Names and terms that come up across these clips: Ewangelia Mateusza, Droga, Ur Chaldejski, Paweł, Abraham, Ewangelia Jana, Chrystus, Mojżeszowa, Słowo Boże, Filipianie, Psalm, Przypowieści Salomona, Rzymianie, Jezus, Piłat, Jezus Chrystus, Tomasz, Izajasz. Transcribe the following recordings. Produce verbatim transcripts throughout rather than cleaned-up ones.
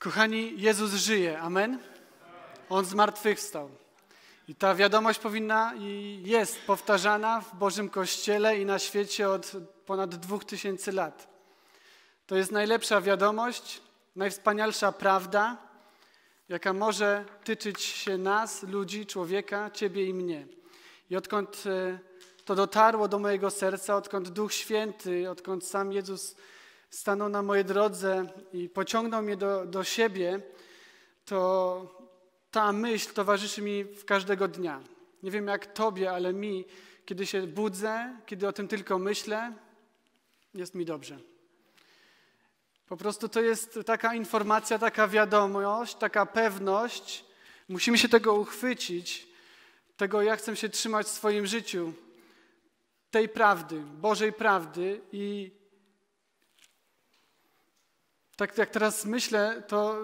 Kochani, Jezus żyje. Amen? On zmartwychwstał. I ta wiadomość powinna i jest powtarzana w Bożym Kościele i na świecie od ponad dwóch tysięcy lat. To jest najlepsza wiadomość, najwspanialsza prawda, jaka może tyczyć się nas, ludzi, człowieka, ciebie i mnie. I odkąd to dotarło do mojego serca, odkąd Duch Święty, odkąd sam Jezus stanął na mojej drodze i pociągnął mnie do, do siebie, to ta myśl towarzyszy mi w każdego dnia. Nie wiem jak tobie, ale mi, kiedy się budzę, kiedy o tym tylko myślę, jest mi dobrze. Po prostu to jest taka informacja, taka wiadomość, taka pewność. Musimy się tego uchwycić, tego ja chcę się trzymać w swoim życiu, tej prawdy, Bożej prawdy. I tak jak teraz myślę, to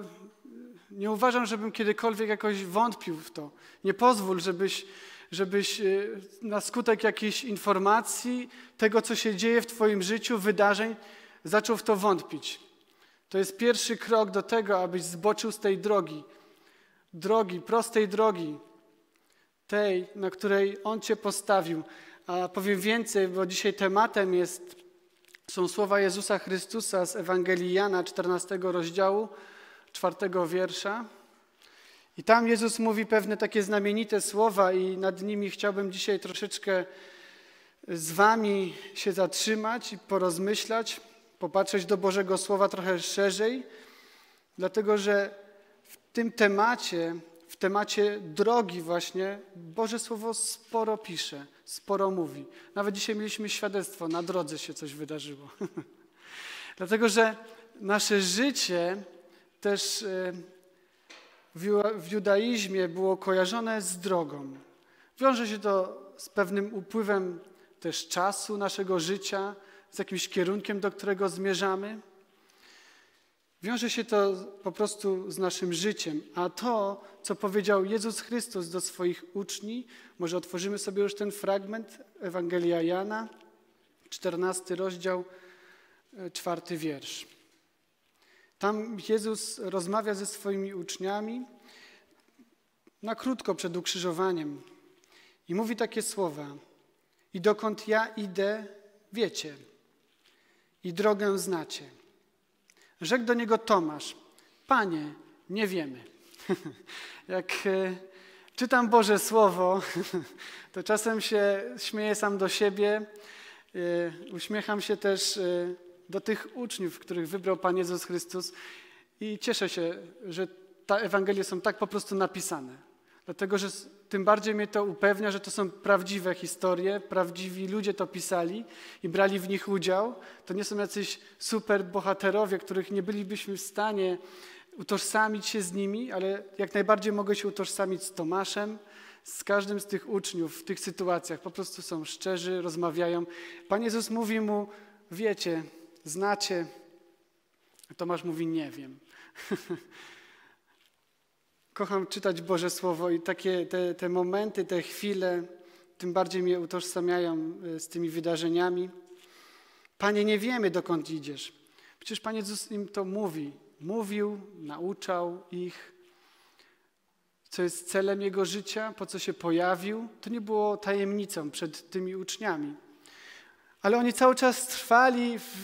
nie uważam, żebym kiedykolwiek jakoś wątpił w to. Nie pozwól, żebyś, żebyś na skutek jakiejś informacji, tego, co się dzieje w twoim życiu, wydarzeń, zaczął w to wątpić. To jest pierwszy krok do tego, abyś zboczył z tej drogi. Drogi, prostej drogi. Tej, na której On cię postawił. A powiem więcej, bo dzisiaj tematem jest, są słowa Jezusa Chrystusa z Ewangelii Jana, czternastego rozdziału, czwartego wiersza. I tam Jezus mówi pewne takie znamienite słowa i nad nimi chciałbym dzisiaj troszeczkę z wami się zatrzymać i porozmyślać, popatrzeć do Bożego Słowa trochę szerzej, dlatego że w tym temacie, w temacie drogi właśnie, Boże Słowo sporo pisze, sporo mówi. Nawet dzisiaj mieliśmy świadectwo, na drodze się coś wydarzyło. Dlatego że nasze życie też w judaizmie było kojarzone z drogą. Wiąże się to z pewnym upływem też czasu naszego życia, z jakimś kierunkiem, do którego zmierzamy. Wiąże się to po prostu z naszym życiem. A to, co powiedział Jezus Chrystus do swoich uczniów, może otworzymy sobie już ten fragment, Ewangelia Jana, czternasty rozdział, czwarty wiersz. Tam Jezus rozmawia ze swoimi uczniami na krótko przed ukrzyżowaniem i mówi takie słowa: i dokąd ja idę, wiecie i drogę znacie. Rzekł do niego Tomasz: Panie, nie wiemy. Jak czytam Boże Słowo, to czasem się śmieję sam do siebie, uśmiecham się też do tych uczniów, których wybrał Pan Jezus Chrystus, i cieszę się, że te Ewangelie są tak po prostu napisane. Dlatego że tym bardziej mnie to upewnia, że to są prawdziwe historie, prawdziwi ludzie to pisali i brali w nich udział. To nie są jacyś super bohaterowie, których nie bylibyśmy w stanie utożsamić się z nimi, ale jak najbardziej mogę się utożsamić z Tomaszem, z każdym z tych uczniów w tych sytuacjach. Po prostu są szczerzy, rozmawiają. Pan Jezus mówi mu: wiecie, znacie. Tomasz mówi: nie wiem. Kocham czytać Boże Słowo i takie te, te momenty, te chwile tym bardziej mnie utożsamiają z tymi wydarzeniami. Panie, nie wiemy, dokąd idziesz. Przecież Pan Jezus im to mówi. Mówił, nauczał ich, co jest celem Jego życia, po co się pojawił. To nie było tajemnicą przed tymi uczniami. Ale oni cały czas trwali w...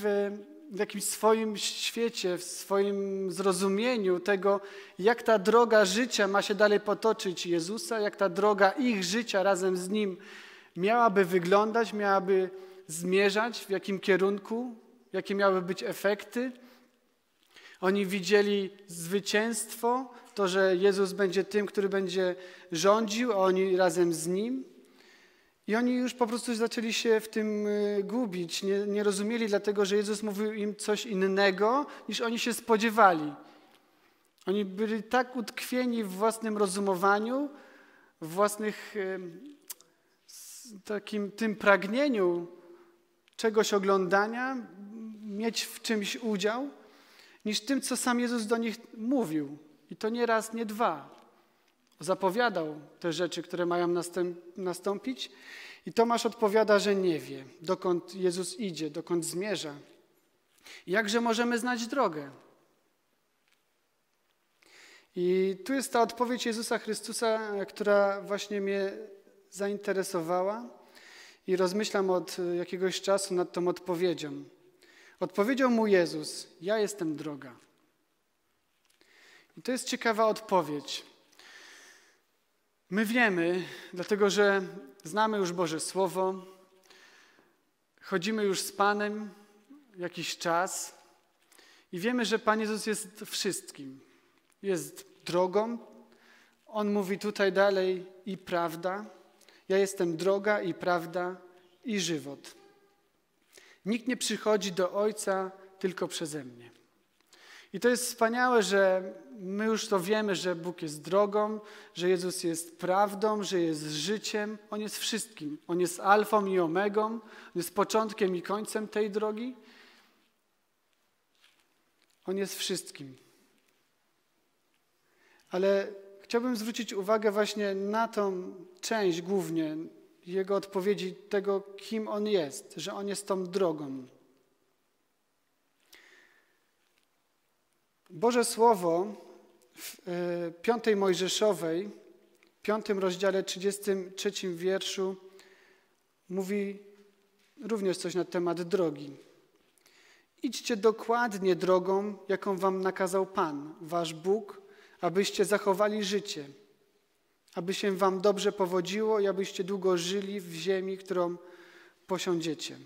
w jakimś swoim świecie, w swoim zrozumieniu tego, jak ta droga życia ma się dalej potoczyć Jezusa, jak ta droga ich życia razem z Nim miałaby wyglądać, miałaby zmierzać, w jakim kierunku, jakie miały być efekty. Oni widzieli zwycięstwo, to, że Jezus będzie tym, który będzie rządził, a oni razem z Nim. I oni już po prostu zaczęli się w tym gubić, nie, nie rozumieli, dlatego że Jezus mówił im coś innego, niż oni się spodziewali. Oni byli tak utkwieni w własnym rozumowaniu, w własnych takim tym pragnieniu czegoś oglądania, mieć w czymś udział, niż tym, co sam Jezus do nich mówił. I to nie raz, nie dwa. Zapowiadał te rzeczy, które mają nastąpić, i Tomasz odpowiada, że nie wie, dokąd Jezus idzie, dokąd zmierza. Jakże możemy znać drogę? I tu jest ta odpowiedź Jezusa Chrystusa, która właśnie mnie zainteresowała i rozmyślam od jakiegoś czasu nad tą odpowiedzią. Odpowiedział mu Jezus: ja jestem droga. I to jest ciekawa odpowiedź. My wiemy, dlatego że znamy już Boże Słowo, chodzimy już z Panem jakiś czas i wiemy, że Pan Jezus jest wszystkim. Jest drogą. On mówi tutaj dalej: i prawda. Ja jestem droga i prawda i żywot. Nikt nie przychodzi do Ojca tylko przeze mnie. I to jest wspaniałe, że my już to wiemy, że Bóg jest drogą, że Jezus jest prawdą, że jest życiem. On jest wszystkim. On jest alfą i omegą. On jest początkiem i końcem tej drogi. On jest wszystkim. Ale chciałbym zwrócić uwagę właśnie na tą część głównie Jego odpowiedzi, tego, kim On jest, że On jest tą drogą. Boże Słowo w piątej Mojżeszowej, piątym rozdziale, trzydziestym trzecim wierszu mówi również coś na temat drogi. Idźcie dokładnie drogą, jaką wam nakazał Pan, wasz Bóg, abyście zachowali życie, aby się wam dobrze powodziło i abyście długo żyli w ziemi, którą posiądziecie.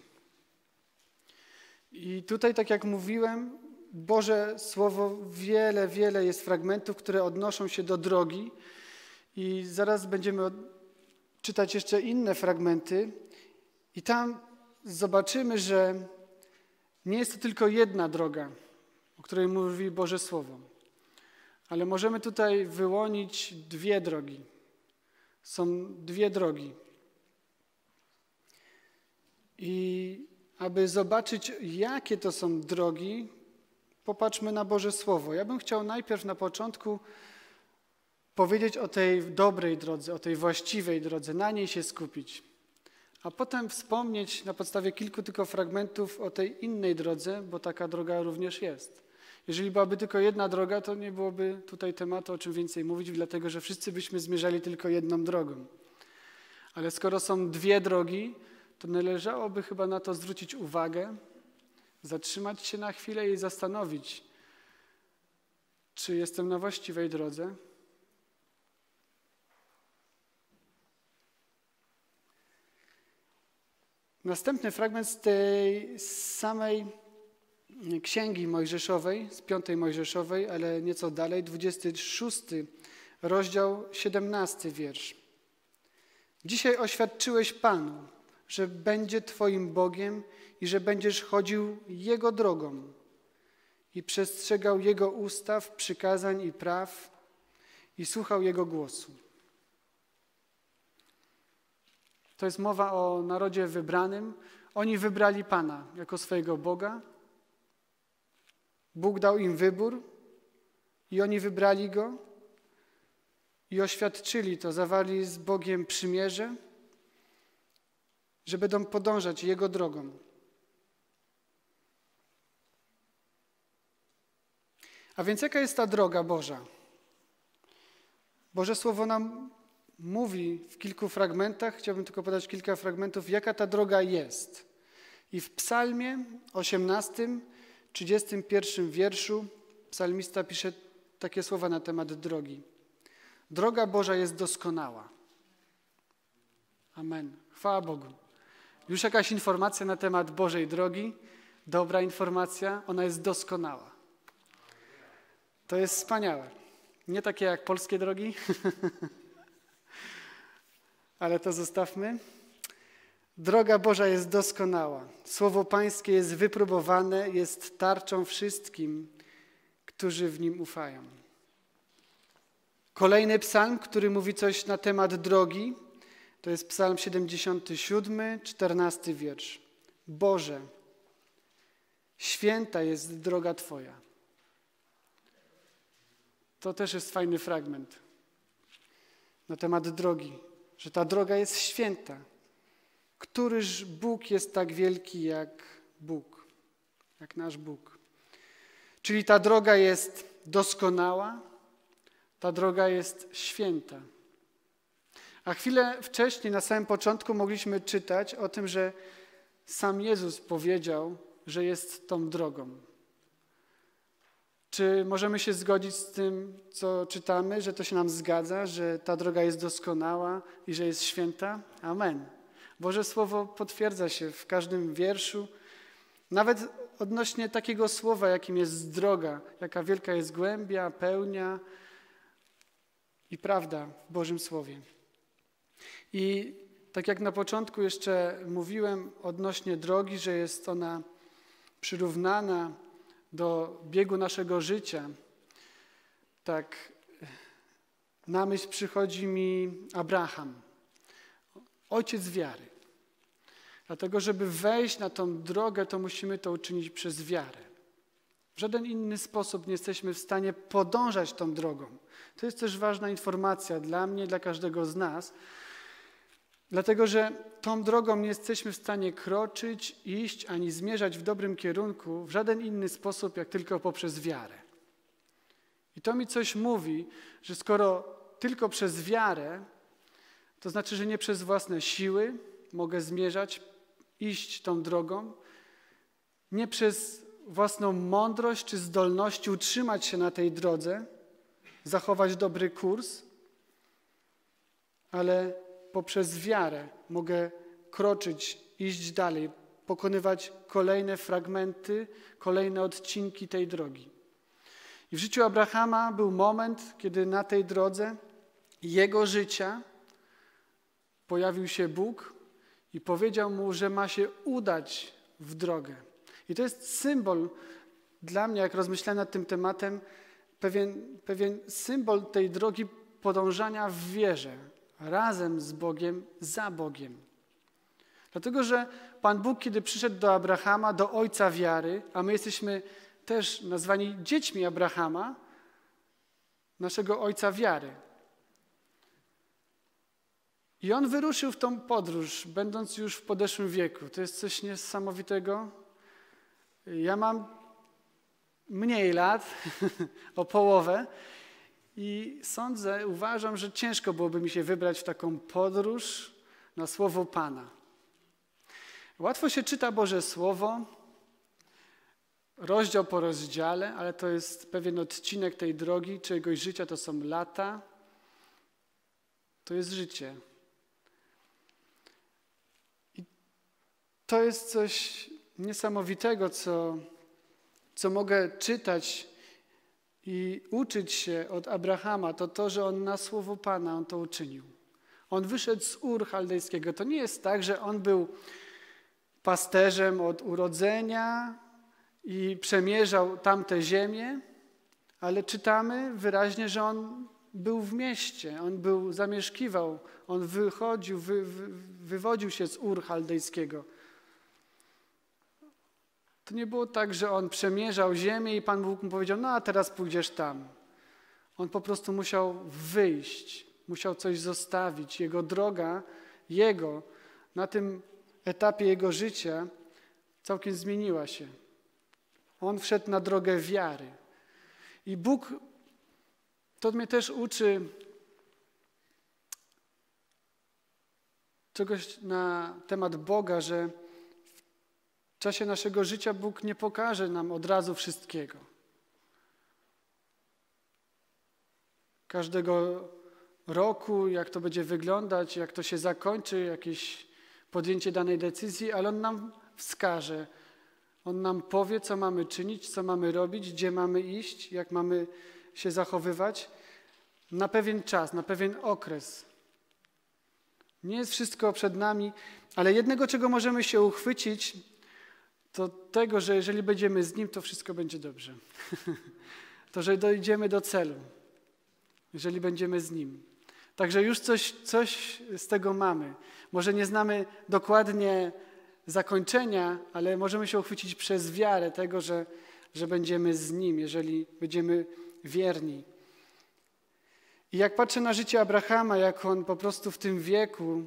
I tutaj, tak jak mówiłem, Boże Słowo, wiele, wiele jest fragmentów, które odnoszą się do drogi i zaraz będziemy czytać jeszcze inne fragmenty i tam zobaczymy, że nie jest to tylko jedna droga, o której mówi Boże Słowo, ale możemy tutaj wyłonić dwie drogi. Są dwie drogi. I aby zobaczyć, jakie to są drogi, popatrzmy na Boże Słowo. Ja bym chciał najpierw na początku powiedzieć o tej dobrej drodze, o tej właściwej drodze, na niej się skupić. A potem wspomnieć na podstawie kilku tylko fragmentów o tej innej drodze, bo taka droga również jest. Jeżeli byłaby tylko jedna droga, to nie byłoby tutaj tematu, o czym więcej mówić, dlatego że wszyscy byśmy zmierzali tylko jedną drogą. Ale skoro są dwie drogi, to należałoby chyba na to zwrócić uwagę, zatrzymać się na chwilę i zastanowić, czy jestem na właściwej drodze. Następny fragment z tej samej Księgi Mojżeszowej, z piątej Mojżeszowej, ale nieco dalej, dwudziesty szósty rozdział, siedemnasty wiersz. Dzisiaj oświadczyłeś Panu, że będzie Twoim Bogiem i że będziesz chodził Jego drogą i przestrzegał Jego ustaw, przykazań i praw i słuchał Jego głosu. To jest mowa o narodzie wybranym. Oni wybrali Pana jako swojego Boga. Bóg dał im wybór i oni wybrali Go i oświadczyli to, zawarli z Bogiem przymierze, że będą podążać Jego drogą. A więc jaka jest ta droga Boża? Boże Słowo nam mówi w kilku fragmentach, chciałbym tylko podać kilka fragmentów, jaka ta droga jest. I w Psalmie osiemnastym, trzydziestym pierwszym wierszu psalmista pisze takie słowa na temat drogi. Droga Boża jest doskonała. Amen. Chwała Bogu. Już jakaś informacja na temat Bożej drogi, dobra informacja, ona jest doskonała. To jest wspaniałe. Nie takie jak polskie drogi, ale to zostawmy. Droga Boża jest doskonała. Słowo Pańskie jest wypróbowane, jest tarczą wszystkim, którzy w Nim ufają. Kolejny psalm, który mówi coś na temat drogi, to jest psalm siedemdziesiąty siódmy, czternasty wiersz. Boże, święta jest droga Twoja. To też jest fajny fragment na temat drogi, że ta droga jest święta. Któryż Bóg jest tak wielki jak Bóg, jak nasz Bóg? Czyli ta droga jest doskonała, Ta droga jest święta. A chwilę wcześniej, na samym początku, mogliśmy czytać o tym, że sam Jezus powiedział, że jest tą drogą. Czy możemy się zgodzić z tym, co czytamy, że to się nam zgadza, że ta droga jest doskonała i że jest święta? Amen. Boże Słowo potwierdza się w każdym wierszu, nawet odnośnie takiego słowa, jakim jest droga, jaka wielka jest głębia, pełnia i prawda w Bożym Słowie. I tak jak na początku jeszcze mówiłem odnośnie drogi, że jest ona przyrównana do biegu naszego życia, tak na myśl przychodzi mi Abraham, ojciec wiary. Dlatego, żeby wejść na tą drogę, to musimy to uczynić przez wiarę. W żaden inny sposób nie jesteśmy w stanie podążać tą drogą. To jest też ważna informacja dla mnie, dla każdego z nas, dlatego, że tą drogą nie jesteśmy w stanie kroczyć, iść, ani zmierzać w dobrym kierunku w żaden inny sposób, jak tylko poprzez wiarę. I to mi coś mówi, że skoro tylko przez wiarę, to znaczy, że nie przez własne siły mogę zmierzać, iść tą drogą, nie przez własną mądrość czy zdolność utrzymać się na tej drodze, zachować dobry kurs, ale poprzez wiarę mogę kroczyć, iść dalej, pokonywać kolejne fragmenty, kolejne odcinki tej drogi. I w życiu Abrahama był moment, kiedy na tej drodze jego życia pojawił się Bóg i powiedział mu, że ma się udać w drogę. I to jest symbol dla mnie, jak rozmyślałem nad tym tematem, pewien, pewien symbol tej drogi podążania w wierze, razem z Bogiem, za Bogiem. Dlatego, że Pan Bóg, kiedy przyszedł do Abrahama, do ojca wiary, a my jesteśmy też nazwani dziećmi Abrahama, naszego ojca wiary. I on wyruszył w tą podróż, będąc już w podeszłym wieku. To jest coś niesamowitego. Ja mam mniej lat, o połowę, i sądzę, uważam, że ciężko byłoby mi się wybrać w taką podróż na słowo Pana. Łatwo się czyta Boże Słowo, rozdział po rozdziale, ale to jest pewien odcinek tej drogi, czyjegoś życia, to są lata, to jest życie. I to jest coś niesamowitego, co, co mogę czytać i uczyć się od Abrahama, to to, że on na słowo Pana on to uczynił. On wyszedł z Ur Chaldejskiego. To nie jest tak, że on był pasterzem od urodzenia i przemierzał tamte ziemię, ale czytamy wyraźnie, że on był w mieście, on był, zamieszkiwał, on wychodził, wy, wy, wywodził się z Ur Chaldejskiego. To nie było tak, że on przemierzał ziemię i Pan Bóg mu powiedział, no a teraz pójdziesz tam. On po prostu musiał wyjść, musiał coś zostawić. Jego droga, jego, na tym etapie jego życia całkiem zmieniła się. On wszedł na drogę wiary. I Bóg, to mnie też uczy czegoś na temat Boga, że w czasie naszego życia Bóg nie pokaże nam od razu wszystkiego. Każdego roku, jak to będzie wyglądać, jak to się zakończy, jakieś podjęcie danej decyzji, ale On nam wskaże. On nam powie, co mamy czynić, co mamy robić, gdzie mamy iść, jak mamy się zachowywać na pewien czas, na pewien okres. Nie jest wszystko przed nami, ale jednego, czego możemy się uchwycić, to tego, że jeżeli będziemy z Nim, to wszystko będzie dobrze. To, że dojdziemy do celu, jeżeli będziemy z Nim. Także już coś, coś z tego mamy. Może nie znamy dokładnie zakończenia, ale możemy się uchwycić przez wiarę tego, że, że będziemy z Nim, jeżeli będziemy wierni. I jak patrzę na życie Abrahama, jak on po prostu w tym wieku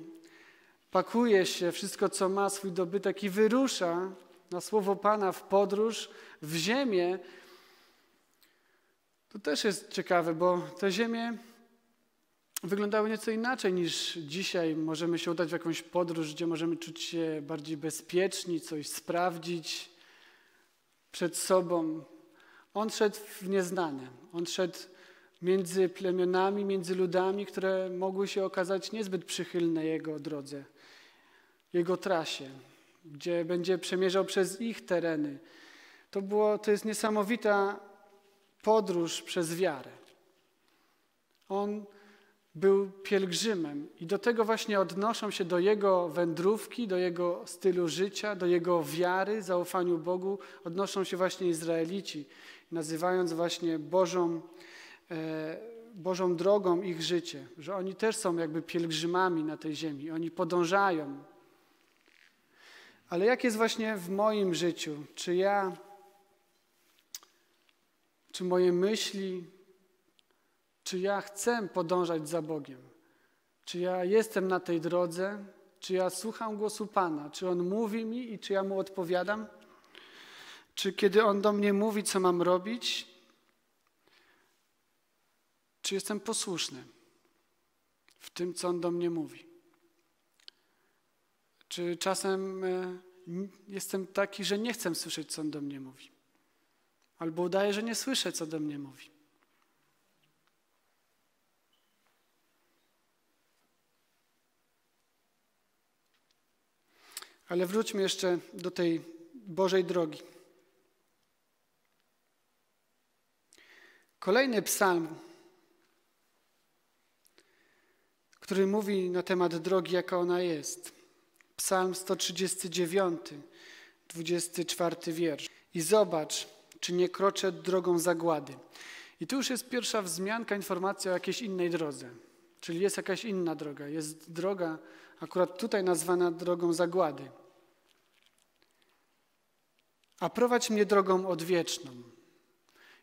pakuje się, wszystko co ma, swój dobytek i wyrusza na słowo Pana w podróż, w ziemię, To też jest ciekawe, bo te ziemie wyglądały nieco inaczej niż dzisiaj. Możemy się udać w jakąś podróż, gdzie możemy czuć się bardziej bezpieczni, coś sprawdzić przed sobą. On szedł w nieznane. On szedł między plemionami, między ludami, które mogły się okazać niezbyt przychylne jego drodze, jego trasie, gdzie będzie przemierzał przez ich tereny. To było, to jest niesamowita podróż przez wiarę. On był pielgrzymem i do tego właśnie odnoszą się do jego wędrówki, do jego stylu życia, do jego wiary, zaufaniu Bogu, odnoszą się właśnie Izraelici, nazywając właśnie Bożą, e, Bożą drogą ich życie, że oni też są jakby pielgrzymami na tej ziemi, oni podążają. Ale jak jest właśnie w moim życiu? Czy ja, czy moje myśli, czy ja chcę podążać za Bogiem? Czy ja jestem na tej drodze? Czy ja słucham głosu Pana? Czy On mówi mi i czy ja Mu odpowiadam? Czy kiedy On do mnie mówi, co mam robić? Czy jestem posłuszny w tym, co On do mnie mówi? Czy czasem jestem taki, że nie chcę słyszeć, co On do mnie mówi? Albo udaję, że nie słyszę, co do mnie mówi. Ale wróćmy jeszcze do tej Bożej drogi. Kolejny psalm, który mówi na temat drogi, jaka ona jest. Psalm sto trzydziesty dziewiąty, dwudziesty czwarty wiersz. I zobacz, czy nie kroczę drogą zagłady. I tu już jest pierwsza wzmianka, informacja o jakiejś innej drodze. Czyli jest jakaś inna droga. Jest droga akurat tutaj nazwana drogą zagłady. A prowadź mnie drogą odwieczną.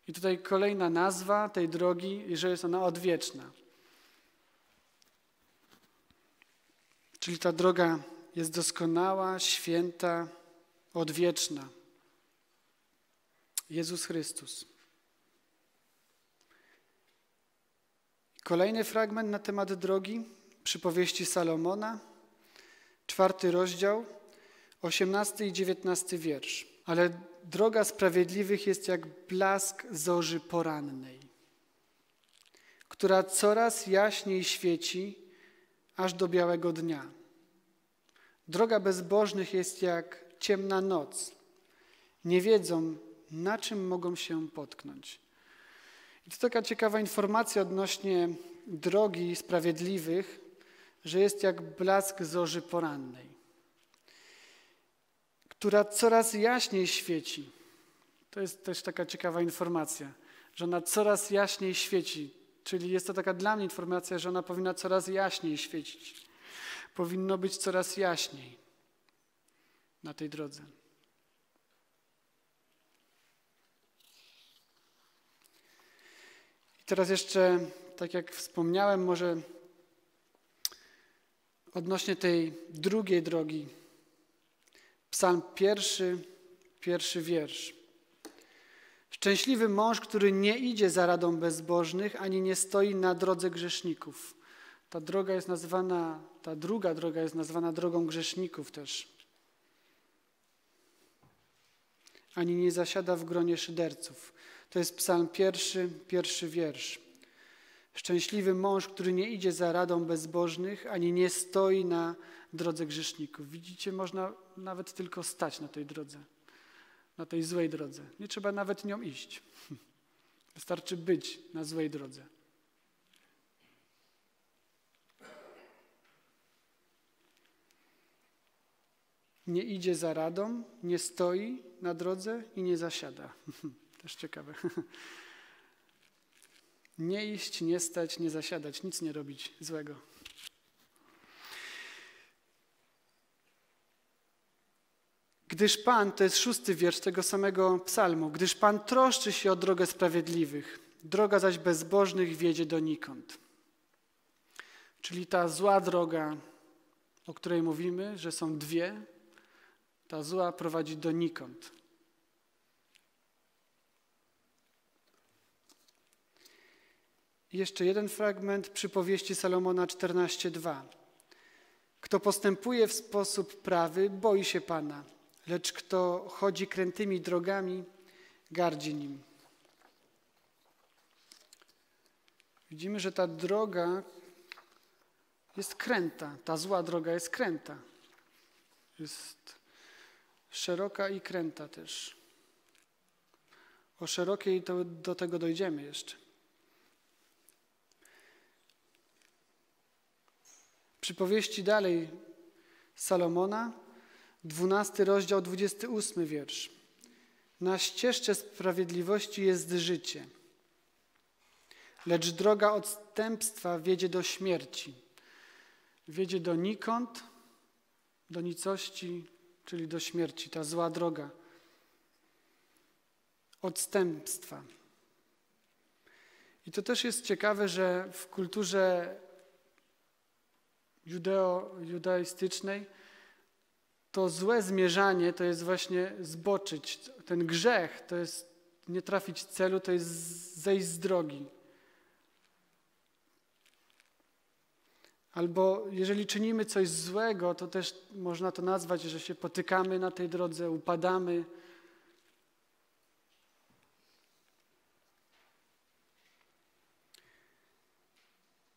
I tutaj kolejna nazwa tej drogi, że jest ona odwieczna. Czyli ta droga jest doskonała, święta, odwieczna. Jezus Chrystus. Kolejny fragment na temat drogi, Przypowieści Salomona, czwarty rozdział, osiemnasty i dziewiętnasty wiersz. Ale droga sprawiedliwych jest jak blask zorzy porannej, która coraz jaśniej świeci aż do białego dnia. Droga bezbożnych jest jak ciemna noc. Nie wiedzą, na czym mogą się potknąć. I to taka ciekawa informacja odnośnie drogi sprawiedliwych, że jest jak blask zorzy porannej, która coraz jaśniej świeci. To jest też taka ciekawa informacja, że ona coraz jaśniej świeci. Czyli jest to taka dla mnie informacja, że ona powinna coraz jaśniej świecić. Powinno być coraz jaśniej na tej drodze. I teraz jeszcze, tak jak wspomniałem, może odnośnie tej drugiej drogi. Psalm pierwszy, pierwszy wiersz. Szczęśliwy mąż, który nie idzie za radą bezbożnych, ani nie stoi na drodze grzeszników. Ta droga jest nazwana, ta druga droga jest nazwana drogą grzeszników też. Ani nie zasiada w gronie szyderców. To jest psalm pierwszy, pierwszy wiersz. Szczęśliwy mąż, który nie idzie za radą bezbożnych, ani nie stoi na drodze grzeszników. Widzicie, można nawet tylko stać na tej drodze, na tej złej drodze. Nie trzeba nawet nią iść. Wystarczy być na złej drodze. Nie idzie za radą, nie stoi na drodze i nie zasiada. Też ciekawe. Nie iść, nie stać, nie zasiadać, nic nie robić złego. Gdyż Pan, to jest szósty wiersz tego samego psalmu, gdyż Pan troszczy się o drogę sprawiedliwych, droga zaś bezbożnych wiedzie donikąd. Czyli ta zła droga, o której mówimy, że są dwie, ta zła prowadzi donikąd. Jeszcze jeden fragment Przypowieści Salomona czternaście dwa. Kto postępuje w sposób prawy, boi się Pana, lecz kto chodzi krętymi drogami, gardzi Nim. Widzimy, że ta droga jest kręta, ta zła droga jest kręta. Jest szeroka i kręta też. O szerokiej to do tego dojdziemy jeszcze. Przypowieści dalej Salomona, dwunasty rozdział, dwudziesty ósmy wiersz. Na ścieżce sprawiedliwości jest życie, lecz droga odstępstwa wiedzie do śmierci. Wiedzie donikąd, do nicości, czyli do śmierci, ta zła droga. Odstępstwa. I to też jest ciekawe, że w kulturze judeo-judaistycznej to złe zmierzanie to jest właśnie zboczyć. Ten grzech to jest nie trafić celu, to jest zejść z drogi. Albo jeżeli czynimy coś złego, to też można to nazwać, że się potykamy na tej drodze, upadamy.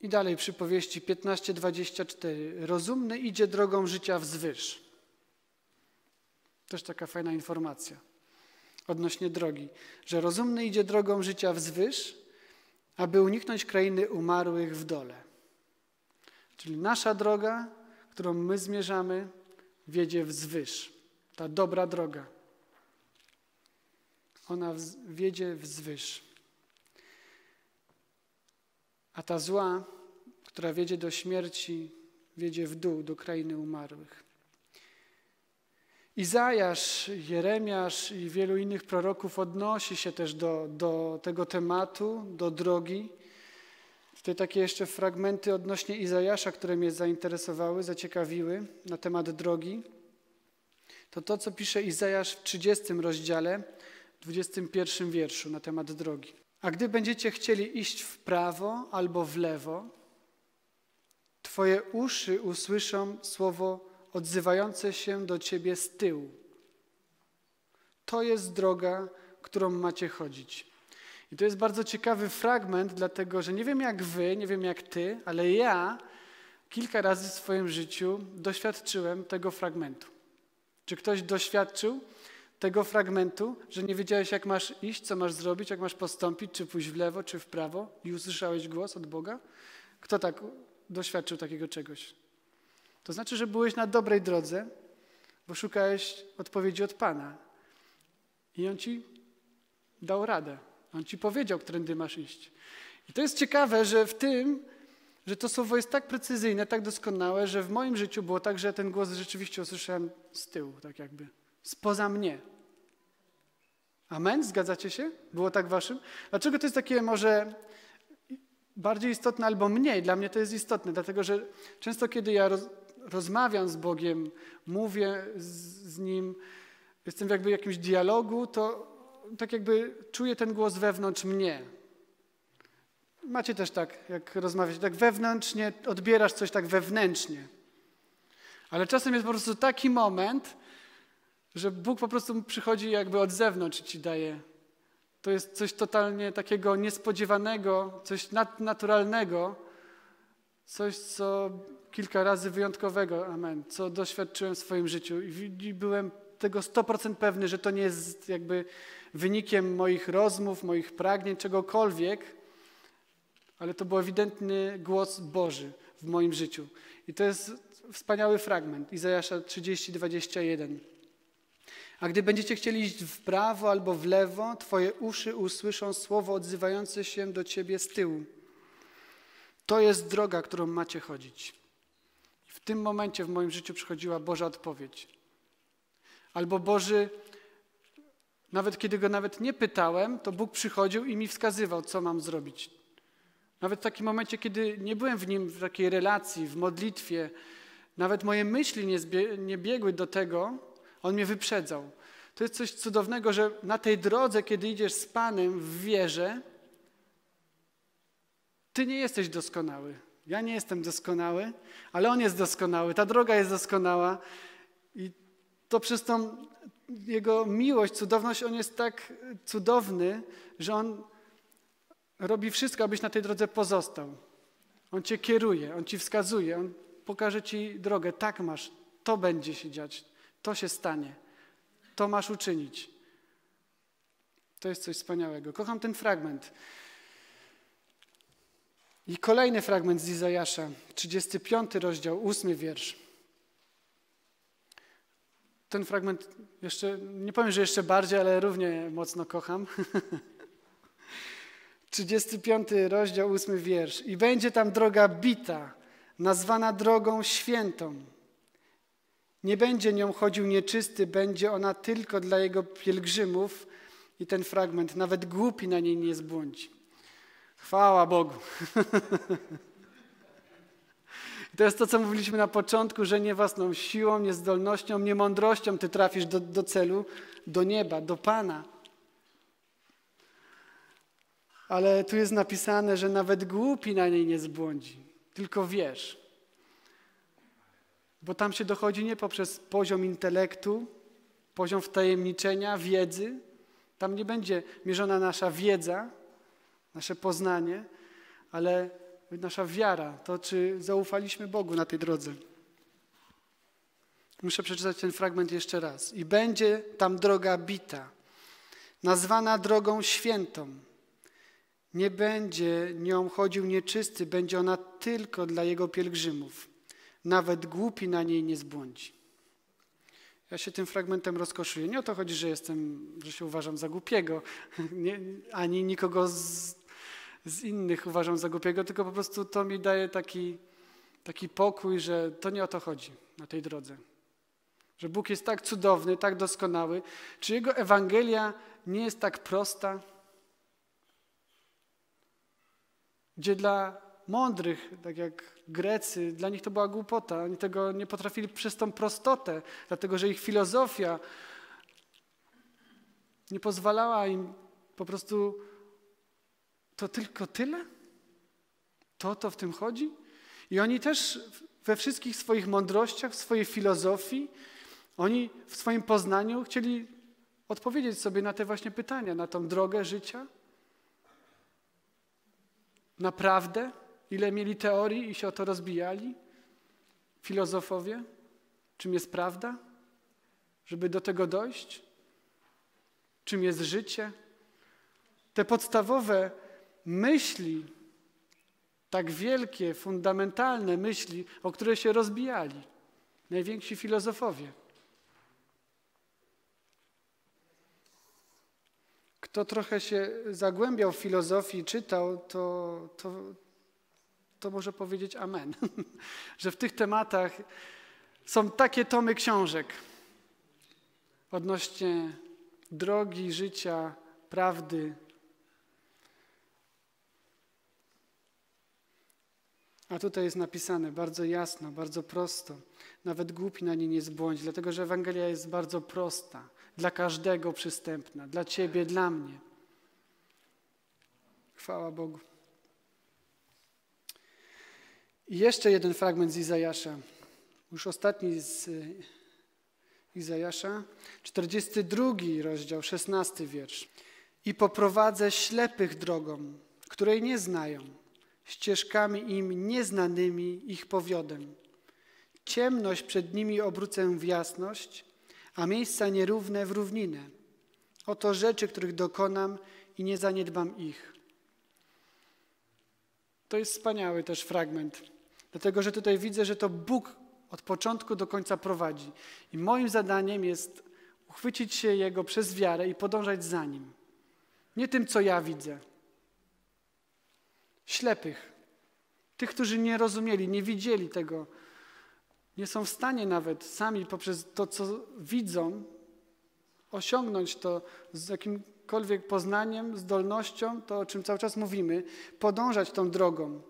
I dalej Przypowieści piętnaście dwadzieścia cztery. Rozumny idzie drogą życia wzwyż. Też taka fajna informacja odnośnie drogi, że rozumny idzie drogą życia wzwyż, aby uniknąć krainy umarłych w dole. Czyli nasza droga, którą my zmierzamy, wiedzie wzwyż. Ta dobra droga. Ona wiedzie wzwyż. A ta zła, która wiedzie do śmierci, wiedzie w dół, do krainy umarłych. Izajasz, Jeremiasz i wielu innych proroków odnosi się też do, do tego tematu, do drogi. Tutaj takie jeszcze fragmenty odnośnie Izajasza, które mnie zainteresowały, zaciekawiły na temat drogi. To to, co pisze Izajasz w trzydziestym rozdziale, dwudziestym pierwszym wierszu na temat drogi. A gdy będziecie chcieli iść w prawo albo w lewo, twoje uszy usłyszą słowo odzywające się do ciebie z tyłu. To jest droga, którą macie chodzić. I to jest bardzo ciekawy fragment, dlatego że nie wiem jak wy, nie wiem jak ty, ale ja kilka razy w swoim życiu doświadczyłem tego fragmentu. Czy ktoś doświadczył tego fragmentu, że nie wiedziałeś jak masz iść, co masz zrobić, jak masz postąpić, czy pójść w lewo, czy w prawo i usłyszałeś głos od Boga? Kto tak doświadczył takiego czegoś? To znaczy, że byłeś na dobrej drodze, bo szukałeś odpowiedzi od Pana i On ci dał radę. On ci powiedział, którędy masz iść. I to jest ciekawe, że w tym, że to słowo jest tak precyzyjne, tak doskonałe, że w moim życiu było tak, że ten głos rzeczywiście usłyszałem z tyłu, tak jakby, spoza mnie. Amen? Zgadzacie się? Było tak waszym? Dlaczego to jest takie może bardziej istotne albo mniej? Dla mnie to jest istotne, dlatego że często kiedy ja roz, rozmawiam z Bogiem, mówię z, z Nim, jestem jakby w jakimś dialogu, to tak jakby czuję ten głos wewnątrz mnie. Macie też tak, jak rozmawiacie, tak wewnętrznie, odbierasz coś tak wewnętrznie. Ale czasem jest po prostu taki moment, że Bóg po prostu przychodzi jakby od zewnątrz i ci daje. To jest coś totalnie takiego niespodziewanego, coś nadnaturalnego, coś, co kilka razy wyjątkowego, amen, co doświadczyłem w swoim życiu i byłem tego sto procent pewny, że to nie jest jakby wynikiem moich rozmów, moich pragnień, czegokolwiek, ale to był ewidentny głos Boży w moim życiu. I to jest wspaniały fragment, Izajasza trzydzieści dwadzieścia jeden. A gdy będziecie chcieli iść w prawo albo w lewo, twoje uszy usłyszą słowo odzywające się do ciebie z tyłu. To jest droga, którą macie chodzić. W tym momencie w moim życiu przychodziła Boża odpowiedź. Albo Boży, nawet kiedy Go nawet nie pytałem, to Bóg przychodził i mi wskazywał, co mam zrobić. Nawet w takim momencie, kiedy nie byłem w Nim w takiej relacji, w modlitwie, nawet moje myśli nie, zbie, nie biegły do tego, On mnie wyprzedzał. To jest coś cudownego, że na tej drodze, kiedy idziesz z Panem w wierze, Ty nie jesteś doskonały, ja nie jestem doskonały, ale On jest doskonały, ta droga jest doskonała i to przez tą Jego miłość, cudowność, On jest tak cudowny, że On robi wszystko, abyś na tej drodze pozostał. On cię kieruje, On ci wskazuje, On pokaże ci drogę. Tak masz, to będzie się dziać, to się stanie, to masz uczynić. To jest coś wspaniałego. Kocham ten fragment. I kolejny fragment z Izajasza, trzydziesty piąty rozdział, ósmy wiersz. Ten fragment jeszcze, nie powiem, że jeszcze bardziej, ale równie mocno kocham. trzydziesty piąty rozdział, ósmy wiersz. I będzie tam droga bita, nazwana drogą świętą. Nie będzie nią chodził nieczysty, będzie ona tylko dla jego pielgrzymów. I ten fragment, nawet głupi na niej nie zbłądzi. Chwała Bogu. To jest to, co mówiliśmy na początku, że nie własną siłą, nie zdolnością, nie mądrością ty trafisz do, do celu, do nieba, do Pana. Ale tu jest napisane, że nawet głupi na niej nie zbłądzi, tylko wiesz. Bo tam się dochodzi nie poprzez poziom intelektu, poziom wtajemniczenia, wiedzy. Tam nie będzie mierzona nasza wiedza, nasze poznanie, ale nasza wiara, to czy zaufaliśmy Bogu na tej drodze. Muszę przeczytać ten fragment jeszcze raz. I będzie tam droga bita, nazwana drogą świętą. Nie będzie nią chodził nieczysty, będzie ona tylko dla jego pielgrzymów. Nawet głupi na niej nie zbłądzi. Ja się tym fragmentem rozkoszuję. Nie o to chodzi, że jestem, że się uważam za głupiego, nie, ani nikogo z, z innych uważam za głupiego, tylko po prostu to mi daje taki, taki pokój, że to nie o to chodzi na tej drodze. Że Bóg jest tak cudowny, tak doskonały. Czy Jego Ewangelia nie jest tak prosta? Gdzie dla mądrych, tak jak Grecy, dla nich to była głupota. Oni tego nie potrafili przez tą prostotę, dlatego że ich filozofia nie pozwalała im po prostu to tylko tyle? To, to w tym chodzi? I oni też we wszystkich swoich mądrościach, w swojej filozofii, oni w swoim poznaniu chcieli odpowiedzieć sobie na te właśnie pytania, na tą drogę życia. Naprawdę? Ile mieli teorii i się o to rozbijali? Filozofowie? Czym jest prawda? Żeby do tego dojść? Czym jest życie? Te podstawowe myśli, tak wielkie, fundamentalne myśli, o które się rozbijali najwięksi filozofowie. Kto trochę się zagłębiał w filozofię i czytał, to... to to może powiedzieć amen, że w tych tematach są takie tomy książek odnośnie drogi, życia, prawdy. A tutaj jest napisane bardzo jasno, bardzo prosto. Nawet głupi na nie nie zbłądzi, dlatego że Ewangelia jest bardzo prosta, dla każdego przystępna, dla ciebie, dla mnie. Chwała Bogu. I jeszcze jeden fragment z Izajasza, już ostatni z Izajasza, czterdziesty drugi rozdział, szesnasty wiersz. I poprowadzę ślepych drogą, której nie znają, ścieżkami im nieznanymi ich powiodem. Ciemność przed nimi obrócę w jasność, a miejsca nierówne w równinę. Oto rzeczy, których dokonam i nie zaniedbam ich. To jest wspaniały też fragment. Dlatego, że tutaj widzę, że to Bóg od początku do końca prowadzi. I moim zadaniem jest uchwycić się Jego przez wiarę i podążać za Nim. Nie tym, co ja widzę. Ślepych. Tych, którzy nie rozumieli, nie widzieli tego. Nie są w stanie nawet sami poprzez to, co widzą, osiągnąć to z jakimkolwiek poznaniem, zdolnością, to o czym cały czas mówimy, podążać tą drogą.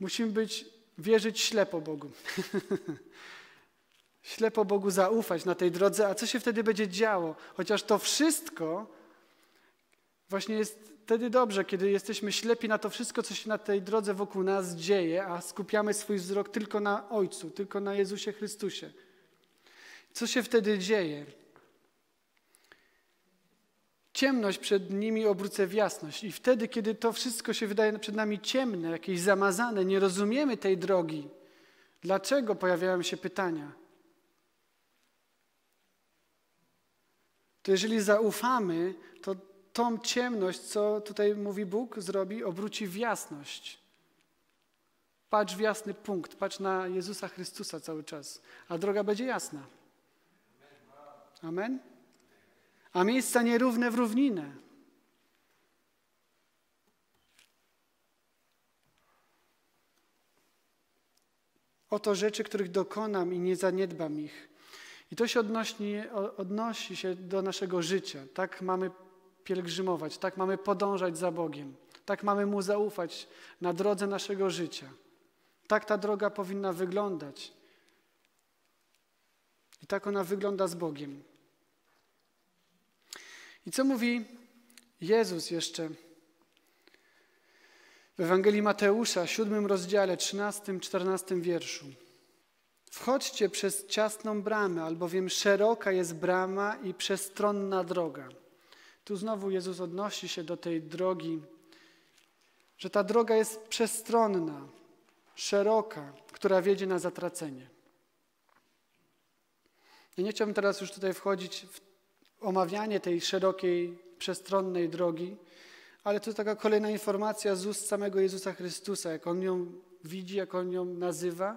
Musimy być, wierzyć ślepo Bogu. Ślepo Bogu zaufać na tej drodze, a co się wtedy będzie działo? Chociaż to wszystko Właśnie jest wtedy dobrze, kiedy jesteśmy ślepi na to wszystko, co się na tej drodze wokół nas dzieje, a skupiamy swój wzrok tylko na Ojcu, tylko na Jezusie Chrystusie. Co się wtedy dzieje? Ciemność przed nimi obrócę w jasność. I wtedy, kiedy to wszystko się wydaje przed nami ciemne, jakieś zamazane, nie rozumiemy tej drogi. Dlaczego pojawiają się pytania? To jeżeli zaufamy, to tą ciemność, co tutaj mówi Bóg, zrobi, obróci w jasność. Patrz w jasny punkt, patrz na Jezusa Chrystusa cały czas, a droga będzie jasna. Amen? A miejsca nierówne w równinę. Oto rzeczy, których dokonam i nie zaniedbam ich. I to się odnosi, odnosi się do naszego życia. Tak mamy pielgrzymować, tak mamy podążać za Bogiem, tak mamy Mu zaufać na drodze naszego życia. Tak ta droga powinna wyglądać. I tak ona wygląda z Bogiem. I co mówi Jezus jeszcze w Ewangelii Mateusza, siódmym rozdziale, trzynastym, czternastym wierszu? Wchodźcie przez ciasną bramę, albowiem szeroka jest brama i przestronna droga. Tu znowu Jezus odnosi się do tej drogi, że ta droga jest przestronna, szeroka, która wiedzie na zatracenie. Ja nie chciałbym teraz już tutaj wchodzić w omawianie tej szerokiej, przestronnej drogi, ale to taka kolejna informacja z ust samego Jezusa Chrystusa, jak On ją widzi, jak On ją nazywa,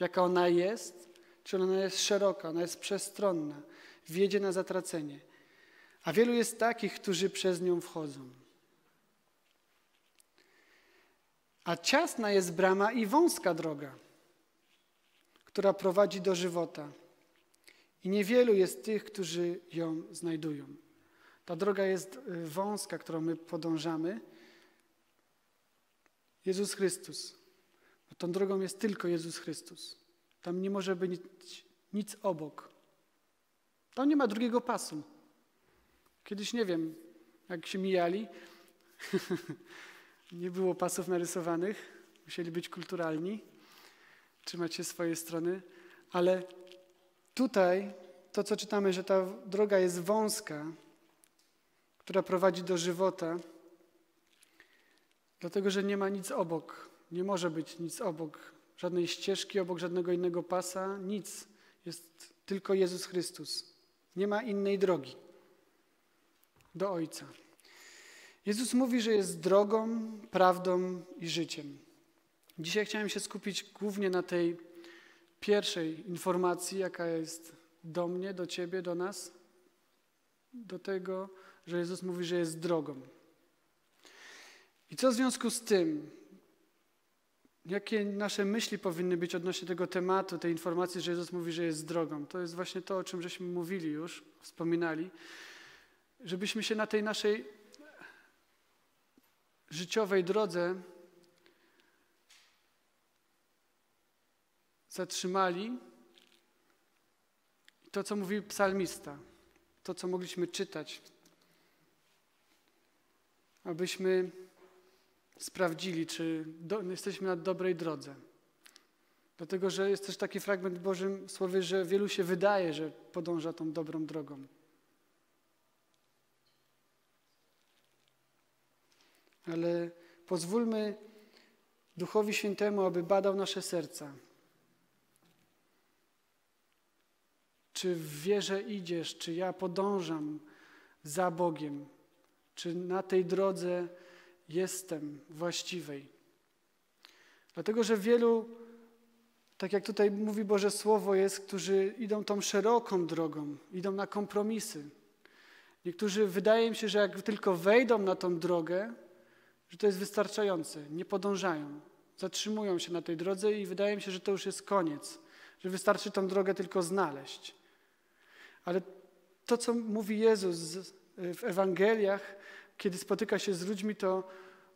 jaka ona jest, czy ona jest szeroka, ona jest przestronna, wiedzie na zatracenie. A wielu jest takich, którzy przez nią wchodzą. A ciasna jest brama i wąska droga, która prowadzi do żywota. I niewielu jest tych, którzy ją znajdują. Ta droga jest wąska, którą my podążamy. Jezus Chrystus. Bo tą drogą jest tylko Jezus Chrystus. Tam nie może być nic obok. Tam nie ma drugiego pasu. Kiedyś, nie wiem, jak się mijali, nie było pasów narysowanych, musieli być kulturalni, trzymać się swojej strony, ale tutaj to, co czytamy, że ta droga jest wąska, która prowadzi do żywota, dlatego, że nie ma nic obok, nie może być nic obok, żadnej ścieżki obok, żadnego innego pasa, nic. Jest tylko Jezus Chrystus. Nie ma innej drogi do Ojca. Jezus mówi, że jest drogą, prawdą i życiem. Dzisiaj chciałem się skupić głównie na tej pierwszej informacji, jaka jest do mnie, do ciebie, do nas, do tego, że Jezus mówi, że jest drogą. I co w związku z tym? Jakie nasze myśli powinny być odnośnie tego tematu, tej informacji, że Jezus mówi, że jest drogą? To jest właśnie to, o czym żeśmy mówili już, wspominali, żebyśmy się na tej naszej życiowej drodze zatrzymali. To, co mówił psalmista, to, co mogliśmy czytać, abyśmy sprawdzili, czy do, jesteśmy na dobrej drodze. Dlatego, że jest też taki fragment w Bożym Słowie, że wielu się wydaje, że podąża tą dobrą drogą. Ale pozwólmy Duchowi Świętemu, aby badał nasze serca. Czy w wierze idziesz, czy ja podążam za Bogiem, czy na tej drodze jestem właściwej. Dlatego, że wielu, tak jak tutaj mówi Boże Słowo, jest, którzy idą tą szeroką drogą, idą na kompromisy. Niektórzy wydaje im się, że jak tylko wejdą na tą drogę, że to jest wystarczające, nie podążają, zatrzymują się na tej drodze i wydaje mi się, że to już jest koniec, że wystarczy tą drogę tylko znaleźć. Ale to, co mówi Jezus w Ewangeliach, kiedy spotyka się z ludźmi, to,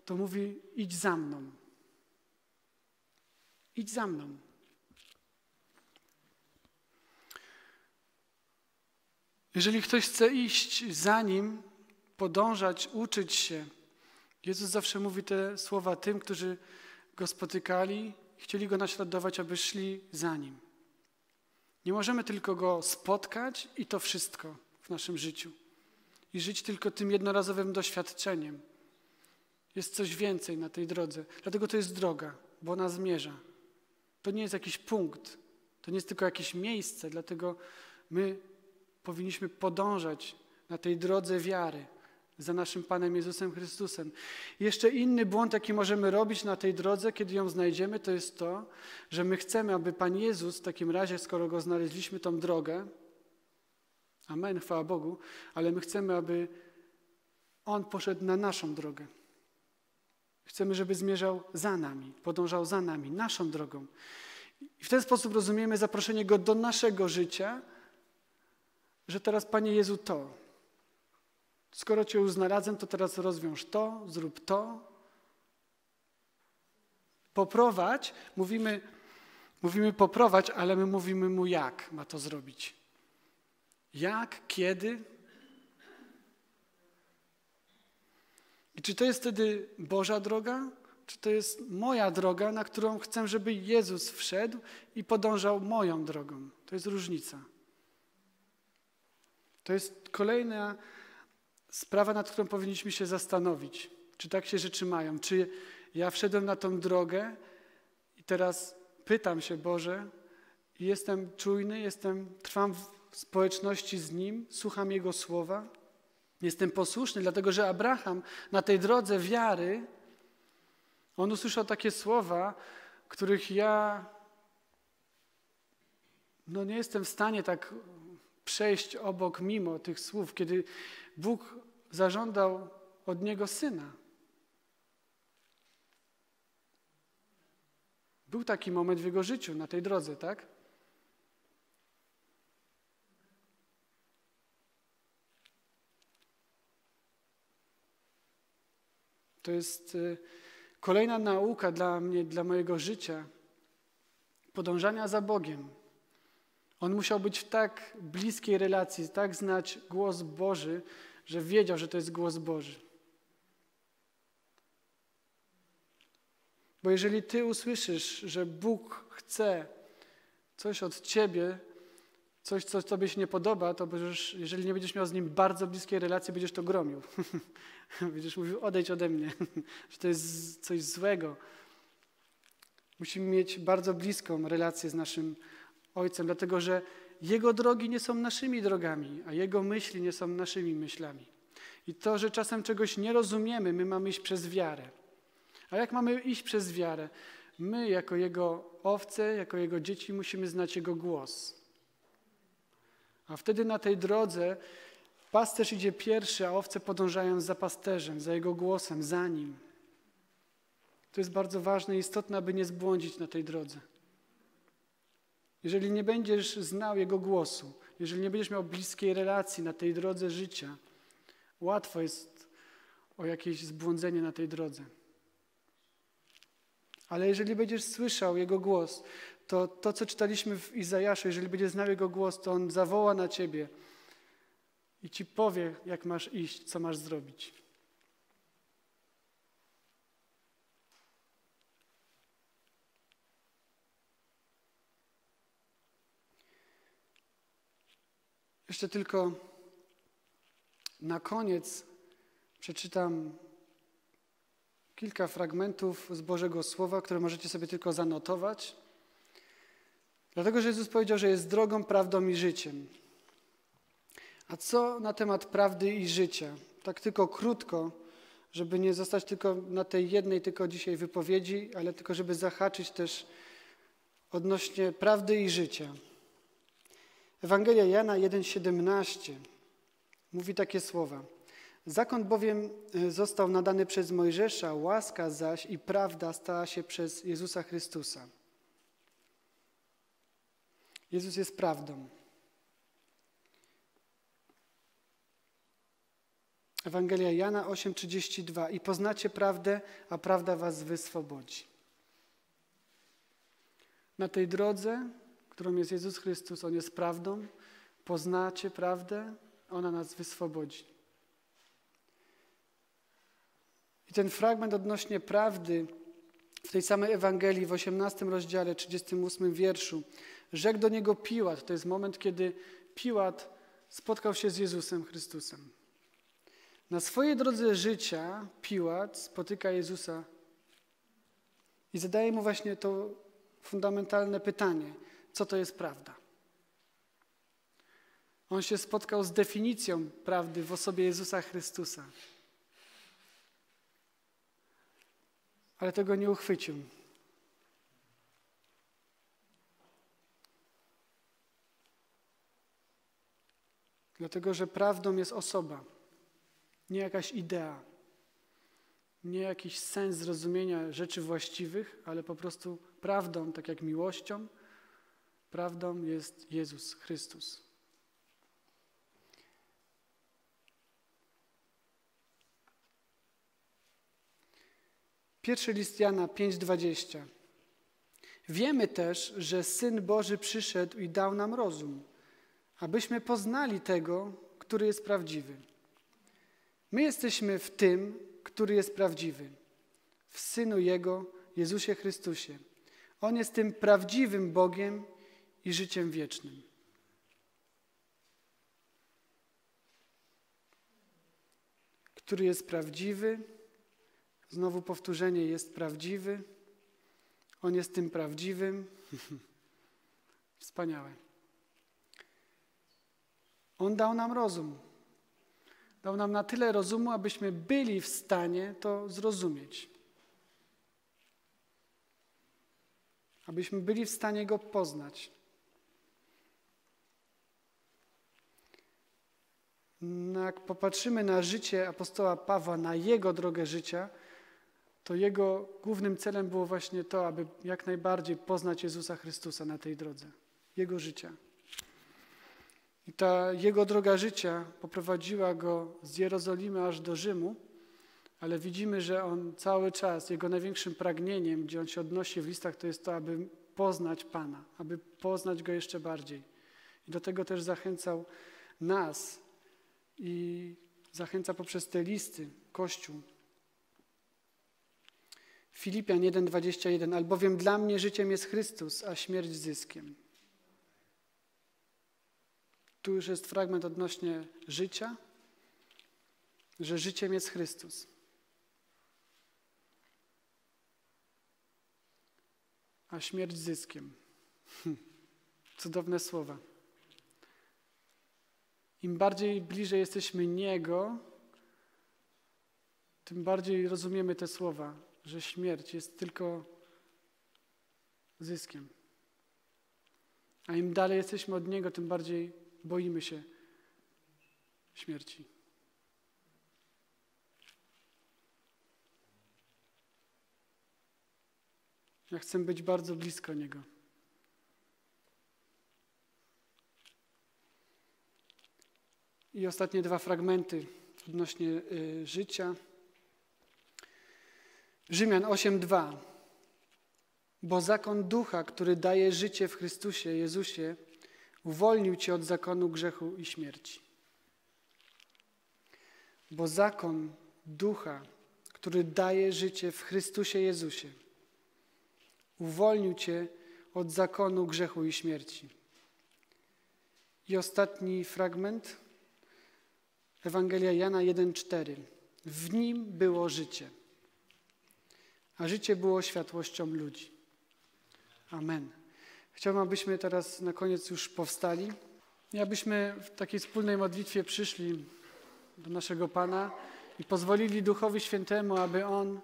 to mówi: idź za mną. Idź za mną. Jeżeli ktoś chce iść za Nim, podążać, uczyć się. Jezus zawsze mówi te słowa tym, którzy Go spotykali i chcieli Go naśladować, aby szli za Nim. Nie możemy tylko Go spotkać i to wszystko w naszym życiu. I żyć tylko tym jednorazowym doświadczeniem. Jest coś więcej na tej drodze. Dlatego to jest droga, bo ona zmierza. To nie jest jakiś punkt, to nie jest tylko jakieś miejsce, dlatego my powinniśmy podążać na tej drodze wiary za naszym Panem Jezusem Chrystusem. Jeszcze inny błąd, jaki możemy robić na tej drodze, kiedy ją znajdziemy, to jest to, że my chcemy, aby Pan Jezus, w takim razie, skoro Go znaleźliśmy, tą drogę, amen, chwała Bogu, ale my chcemy, aby On poszedł na naszą drogę. Chcemy, żeby zmierzał za nami, podążał za nami, naszą drogą. I w ten sposób rozumiemy zaproszenie Go do naszego życia, że teraz, Panie Jezu, to. Skoro Cię już znalazłem, to teraz rozwiąż to, zrób to. Poprowadź, mówimy, mówimy poprowadź, ale my mówimy Mu, jak ma to zrobić. Jak, kiedy? I czy to jest wtedy Boża droga? Czy to jest moja droga, na którą chcę, żeby Jezus wszedł i podążał moją drogą? To jest różnica. To jest kolejna sprawa, nad którą powinniśmy się zastanowić. Czy tak się rzeczy mają? Czy ja wszedłem na tą drogę i teraz pytam się, Boże, i jestem czujny, jestem, trwam w społeczności z Nim, słucham Jego słowa, jestem posłuszny, dlatego że Abraham na tej drodze wiary, on usłyszał takie słowa, których ja no nie jestem w stanie tak przejść obok mimo tych słów, kiedy Bóg zażądał od niego syna. Był taki moment w jego życiu, na tej drodze, tak? To jest kolejna nauka dla mnie, dla mojego życia, podążania za Bogiem. On musiał być w tak bliskiej relacji, tak znać głos Boży, że wiedział, że to jest głos Boży. Bo jeżeli ty usłyszysz, że Bóg chce coś od ciebie, coś, co tobie się nie podoba, to będziesz, jeżeli nie będziesz miał z Nim bardzo bliskiej relacji, będziesz to gromił. Będziesz mówił, odejdź ode mnie, że to jest coś złego. Musimy mieć bardzo bliską relację z naszym Ojcem, dlatego że Jego drogi nie są naszymi drogami, a Jego myśli nie są naszymi myślami. I to, że czasem czegoś nie rozumiemy, my mamy iść przez wiarę. A jak mamy iść przez wiarę? My, jako Jego owce, jako Jego dzieci, musimy znać Jego głos. A wtedy na tej drodze pasterz idzie pierwszy, a owce podążają za pasterzem, za jego głosem, za nim. To jest bardzo ważne i istotne, aby nie zbłądzić na tej drodze. Jeżeli nie będziesz znał Jego głosu, jeżeli nie będziesz miał bliskiej relacji na tej drodze życia, łatwo jest o jakieś zbłądzenie na tej drodze. Ale jeżeli będziesz słyszał Jego głos, to to, co czytaliśmy w Izajaszu, jeżeli będziesz znał Jego głos, to On zawoła na ciebie i ci powie, jak masz iść, co masz zrobić. Jeszcze tylko na koniec przeczytam kilka fragmentów z Bożego Słowa, które możecie sobie tylko zanotować. Dlatego, że Jezus powiedział, że jest drogą, prawdą i życiem. A co na temat prawdy i życia? Tak tylko krótko, żeby nie zostać tylko na tej jednej tylko dzisiaj wypowiedzi, ale tylko żeby zahaczyć też odnośnie prawdy i życia. Ewangelia Jana jeden siedemnaście mówi takie słowa. Zakon bowiem został nadany przez Mojżesza, łaska zaś i prawda stała się przez Jezusa Chrystusa. Jezus jest prawdą. Ewangelia Jana osiem trzydzieści dwa. I poznacie prawdę, a prawda was wyswobodzi. Na tej drodze, którą jest Jezus Chrystus, On jest prawdą. Poznacie prawdę, ona nas wyswobodzi. I ten fragment odnośnie prawdy w tej samej Ewangelii w osiemnastym rozdziale, trzydziestym ósmym wierszu. Rzekł do niego Piłat. To jest moment, kiedy Piłat spotkał się z Jezusem Chrystusem. Na swojej drodze życia Piłat spotyka Jezusa i zadaje mu właśnie to fundamentalne pytanie, co to jest prawda. On się spotkał z definicją prawdy w osobie Jezusa Chrystusa. Ale tego nie uchwycił. Dlatego, że prawdą jest osoba, nie jakaś idea, nie jakiś sens zrozumienia rzeczy właściwych, ale po prostu prawdą, tak jak miłością, prawdą jest Jezus Chrystus. Pierwszy list Jana pięć dwadzieścia. Wiemy też, że Syn Boży przyszedł i dał nam rozum, abyśmy poznali tego, który jest prawdziwy. My jesteśmy w tym, który jest prawdziwy, w Synu Jego, Jezusie Chrystusie. On jest tym prawdziwym Bogiem i życiem wiecznym. Który jest prawdziwy, znowu powtórzenie, jest prawdziwy. On jest tym prawdziwym. Wspaniałe. On dał nam rozum. Dał nam na tyle rozumu, abyśmy byli w stanie to zrozumieć. Abyśmy byli w stanie go poznać. Jak popatrzymy na życie apostoła Pawła, na jego drogę życia, to jego głównym celem było właśnie to, aby jak najbardziej poznać Jezusa Chrystusa na tej drodze, jego życia. I ta jego droga życia poprowadziła go z Jerozolimy aż do Rzymu, ale widzimy, że on cały czas, jego największym pragnieniem, gdzie on się odnosi w listach, to jest to, aby poznać Pana, aby poznać Go jeszcze bardziej. I do tego też zachęcał nas i zachęca poprzez te listy Kościół. Filipian jeden dwadzieścia jeden. Albowiem dla mnie życiem jest Chrystus, a śmierć zyskiem. Tu już jest fragment odnośnie życia, że życiem jest Chrystus. A śmierć zyskiem. Cudowne słowa. Im bardziej bliżej jesteśmy Niego, tym bardziej rozumiemy te słowa, że śmierć jest tylko zyskiem. A im dalej jesteśmy od Niego, tym bardziej boimy się śmierci. Ja chcę być bardzo blisko Niego. I ostatnie dwa fragmenty odnośnie y, życia. Rzymian osiem dwa. Bo zakon ducha, który daje życie w Chrystusie Jezusie, uwolnił cię od zakonu grzechu i śmierci. Bo zakon ducha, który daje życie w Chrystusie Jezusie, uwolnił cię od zakonu grzechu i śmierci. I ostatni fragment. Ewangelia Jana jeden cztery. W nim było życie, a życie było światłością ludzi. Amen. Chciałbym, abyśmy teraz na koniec już powstali i abyśmy w takiej wspólnej modlitwie przyszli do naszego Pana i pozwolili Duchowi Świętemu, aby On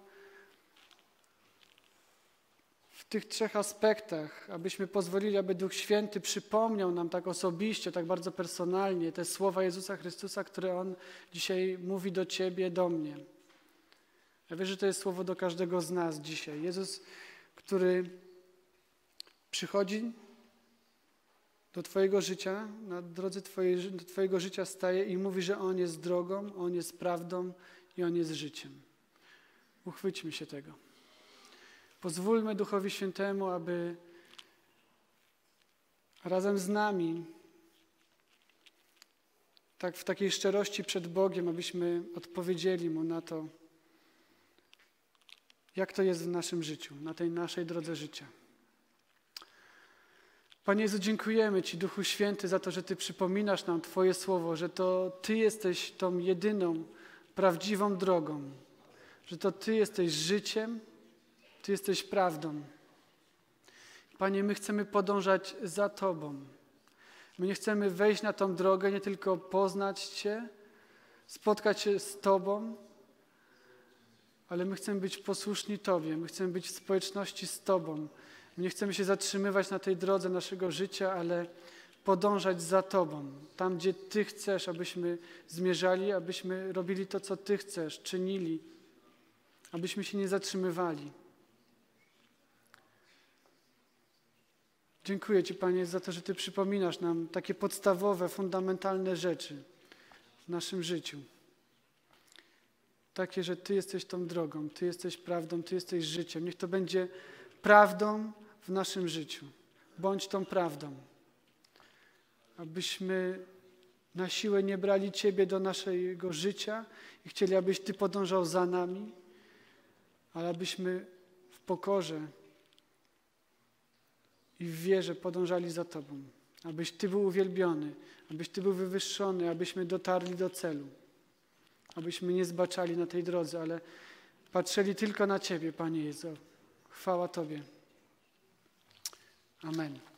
w tych trzech aspektach, abyśmy pozwolili, aby Duch Święty przypomniał nam tak osobiście, tak bardzo personalnie te słowa Jezusa Chrystusa, które On dzisiaj mówi do ciebie, do mnie. Ja wierzę, że to jest słowo do każdego z nas dzisiaj. Jezus, który przychodzi do twojego życia, na drodze twojej, do twojego życia staje i mówi, że On jest drogą, On jest prawdą i On jest życiem. Uchwyćmy się tego. Pozwólmy Duchowi Świętemu, aby razem z nami, tak w takiej szczerości przed Bogiem, abyśmy odpowiedzieli Mu na to, Jak to jest w naszym życiu, na tej naszej drodze życia. Panie Jezu, dziękujemy Ci, Duchu Święty, za to, że Ty przypominasz nam Twoje Słowo, że to Ty jesteś tą jedyną, prawdziwą drogą, że to Ty jesteś życiem, Ty jesteś prawdą. Panie, my chcemy podążać za Tobą. My nie chcemy wejść na tą drogę, nie tylko poznać Cię, spotkać się z Tobą, ale my chcemy być posłuszni Tobie, my chcemy być w społeczności z Tobą. My nie chcemy się zatrzymywać na tej drodze naszego życia, ale podążać za Tobą. Tam, gdzie Ty chcesz, abyśmy zmierzali, abyśmy robili to, co Ty chcesz, czynili, abyśmy się nie zatrzymywali. Dziękuję Ci, Panie, za to, że Ty przypominasz nam takie podstawowe, fundamentalne rzeczy w naszym życiu. Takie, że Ty jesteś tą drogą, Ty jesteś prawdą, Ty jesteś życiem. Niech to będzie prawdą w naszym życiu. Bądź tą prawdą. Abyśmy na siłę nie brali Ciebie do naszego życia i chcieli, abyś Ty podążał za nami, ale abyśmy w pokorze i w wierze podążali za Tobą. Abyś Ty był uwielbiony, abyś Ty był wywyższony, abyśmy dotarli do celu. Abyśmy nie zbaczali na tej drodze, ale patrzyli tylko na Ciebie, Panie Jezu. Chwała Tobie. Amen.